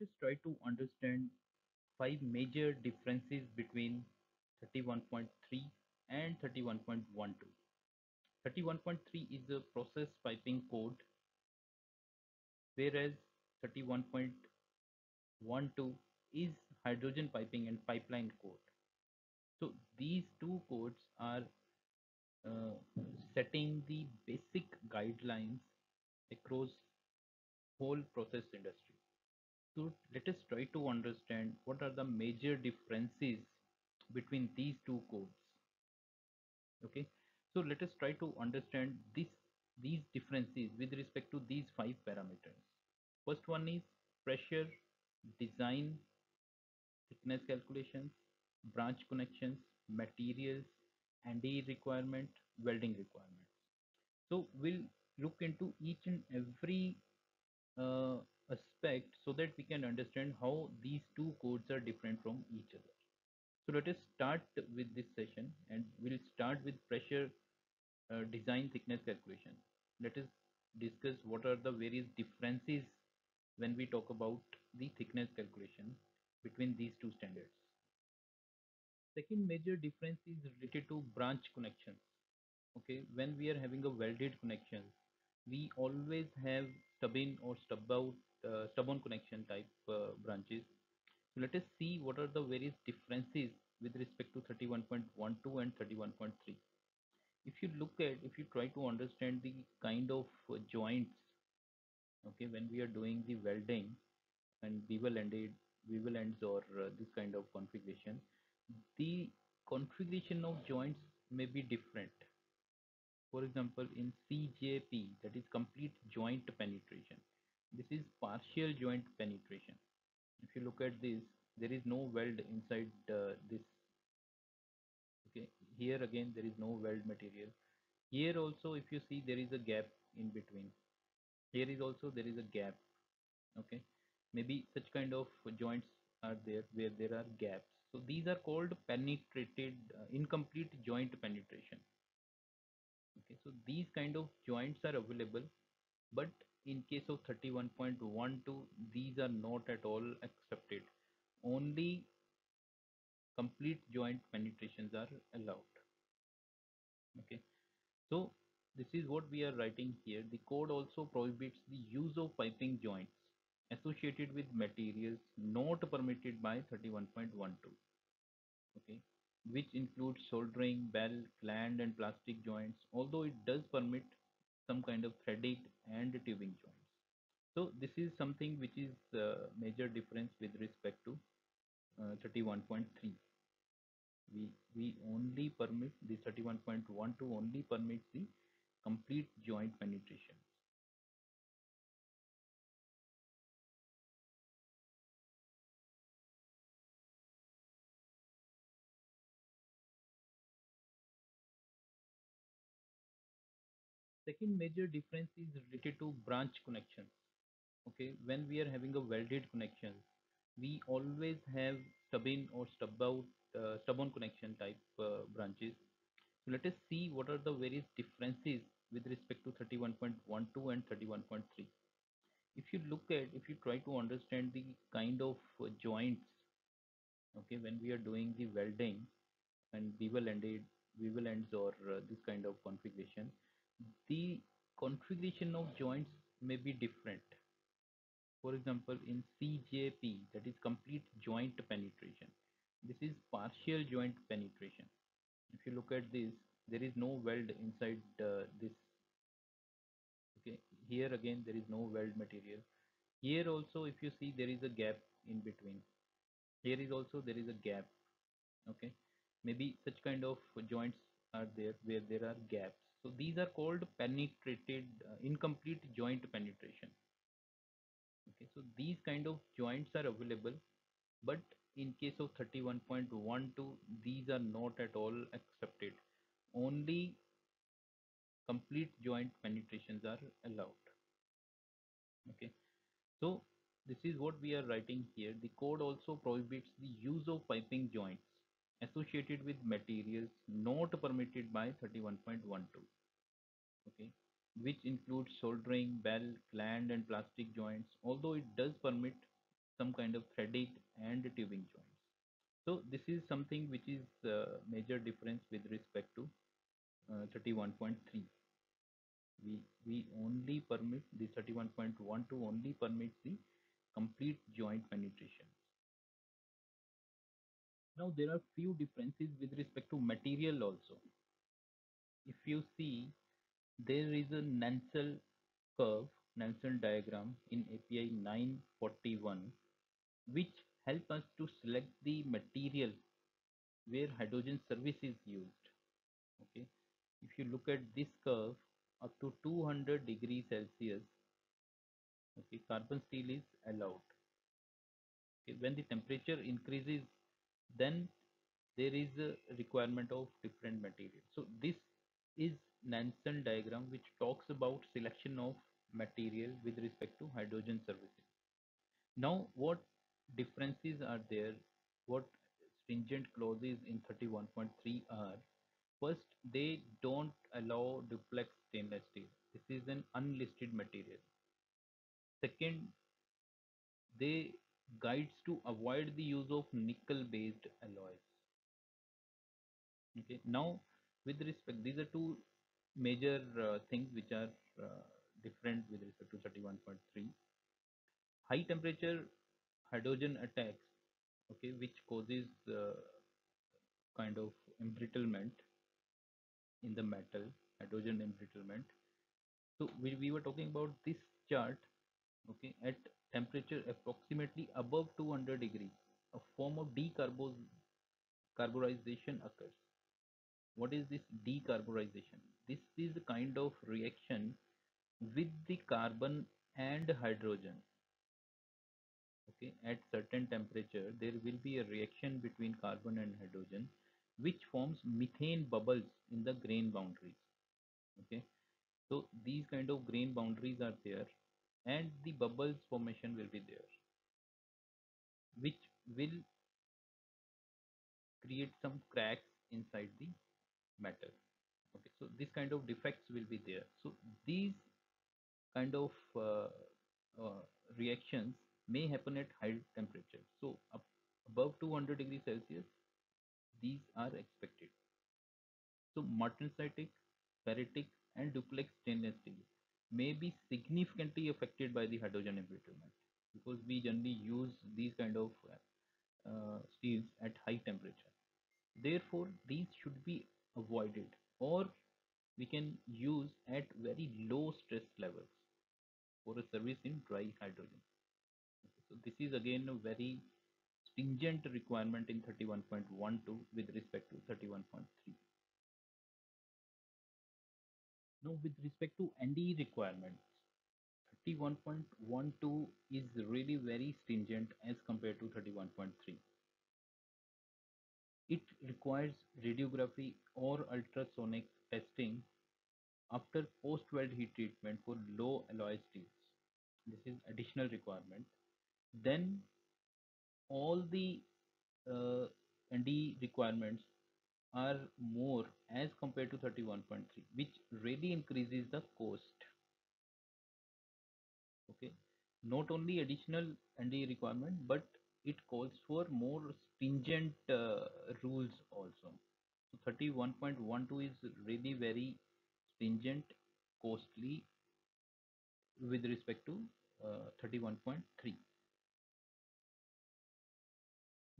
let us try to understand five major differences between 31.3 and 31.12. 31.3 is a process piping code, whereas 31.12 is hydrogen piping and pipeline code. So these two codes are setting the basic guidelines across whole process industry. So let us try to understand what are the major differences between these two codes. Okay, so let us try to understand these differences with respect to these five parameters. First one is pressure, design, thickness calculations, branch connections, materials, NDE requirement, welding requirements. So we'll look into each and every aspect so that we can understand how these two codes are different from each other. So let us start with this session, and we'll start with pressure design thickness calculation. Let us discuss what are the various differences when we talk about the thickness calculation between these two standards. Second major difference is related to branch connections. Okay, when we are having a welded connection, we always have stub-in or stub-out connection type branches. So let us see what are the various differences with respect to 31.12 and 31.3. If you try to understand the kind of joints, okay, when we are doing the welding and bevel ends or this kind of configuration, the configuration of joints may be different. For example, in CJP, that is complete joint penetration, this is partial joint penetration. If you look at this, there is no weld inside this. Okay, here again there is no weld material. Here also, if you see, there is a gap in between. Here is also there is a gap. Okay, maybe such kind of joints are there where there are gaps. So these are called penetrated incomplete joint penetration. Okay, so these kind of joints are available, but in case of 31.12, these are not at all accepted. Only complete joint penetrations are allowed. Okay, so this is what we are writing here. The code also prohibits the use of piping joints associated with materials not permitted by 31.12. Okay, which includes soldering, bell, gland and plastic joints, although it does permit some kind of threaded and tubing joints. So this is something which is major difference with respect to 31.3. We only permit the 31.12 only permits the complete joint penetration. Second major difference is related to branch connections. Okay, when we are having a welded connection, we always have stub-in or stub-out, stub-on connection type branches. So let us see what are the various differences with respect to 31.12 and 31.3. If you try to understand the kind of joints, okay, when we are doing the welding and bevel ends or this kind of configuration, the configuration of joints may be different. For example, in CJP, that is complete joint penetration, this is partial joint penetration. If you look at this, there is no weld inside this. Okay, here again there is no weld material. Here also, if you see, there is a gap in between. Here is also there is a gap. Okay, maybe such kind of joints are there where there are gaps. So these are called penetrated incomplete joint penetration. Okay, so these kind of joints are available, but in case of 31.12, these are not at all accepted. Only complete joint penetrations are allowed. Okay, so this is what we are writing here. The code also prohibits the use of piping joints associated with materials not permitted by 31.12, okay, which includes soldering, bell, gland and plastic joints, although it does permit some kind of threading and tubing joints. So this is something which is major difference with respect to 31.3. We only permit the 31.12 only permits the complete joint penetration. Now there are few differences with respect to material also. If you see, there is a Nelson curve, Nelson diagram in API 941, which help us to select the material where hydrogen service is used. Okay, if you look at this curve, up to 200 degrees Celsius, okay, carbon steel is allowed. Okay, when the temperature increases, then there is a requirement of different material. So this is Nelson diagram which talks about selection of material with respect to hydrogen services. Now what differences are there, what stringent clauses in 31.3 are? First, they don't allow duplex stainless steel. This is an unlisted material. Second, they guides to avoid the use of nickel based alloys. Okay, now with respect, these are two major things which are different with respect to 31.3. High temperature hydrogen attacks, okay, which causes kind of embrittlement in the metal, hydrogen embrittlement. So we were talking about this chart. Okay, at temperature approximately above 200 degrees, a form of decarburization occurs. What is this decarburization? This is a kind of reaction with the carbon and hydrogen. Okay, at certain temperature there will be a reaction between carbon and hydrogen which forms methane bubbles in the grain boundaries. Okay, so these kind of grain boundaries are there, and the bubbles formation will be there, which will create some cracks inside the metal. Okay, so this kind of defects will be there. So these kind of reactions may happen at high temperature. So above 200 degrees Celsius, these are expected. So martensitic, ferritic, and duplex stainless steel may be significantly affected by the hydrogen embrittlement, because we generally use these kind of steels at high temperature. Therefore, these should be avoided, or we can use at very low stress levels for a service in dry hydrogen. Okay, so this is again a very stringent requirement in 31.12 with respect to 31.3. Now with respect to NDE requirements, 31.12 is really very stringent as compared to 31.3. It requires radiography or ultrasonic testing after post-weld heat treatment for low alloy steels. This is additional requirement. Then all the NDE requirements are more as compared to 31.3, which really increases the cost. Okay, not only additional NDE requirement, but it calls for more stringent rules also. So 31.12 is really very stringent, costly with respect to 31.3.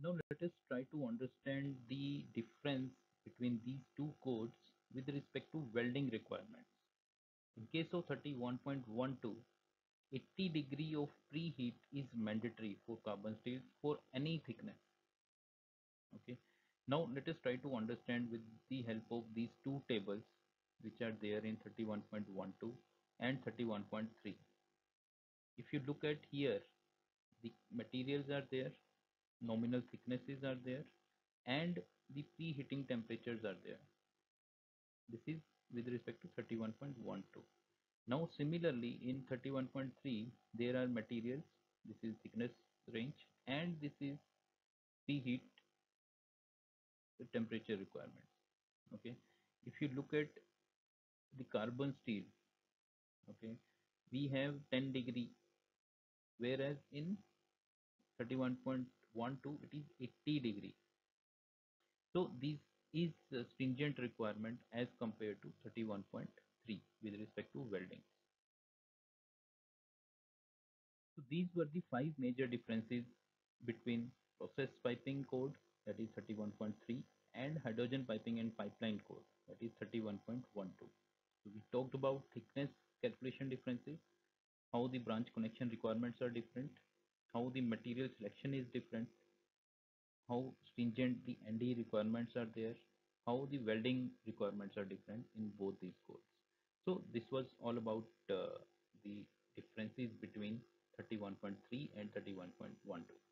Now let us try to understand the difference between these two codes with respect to welding requirements. In case of 31.12, 80 degree of preheat is mandatory for carbon steel for any thickness. Okay, now let us try to understand with the help of these two tables which are there in 31.12 and 31.3. If you look at here, the materials are there, nominal thicknesses are there, and the preheating temperatures are there. This is with respect to 31.12. Now similarly in 31.3 there are materials, this is thickness range, and this is preheat, the temperature requirements. Okay, if you look at the carbon steel, okay, we have 10 degree, whereas in 31.12, it is 80 degree. So this is a stringent requirement as compared to 31.3 with respect to welding. So these were the five major differences between process piping code, that is 31.3, and hydrogen piping and pipeline code, that is 31.12. So we talked about thickness calculation differences, how the branch connection requirements are different, how the material selection is different, how stringent the NDE requirements are there, how the welding requirements are different in both these codes. So this was all about the differences between 31.3 and 31.12.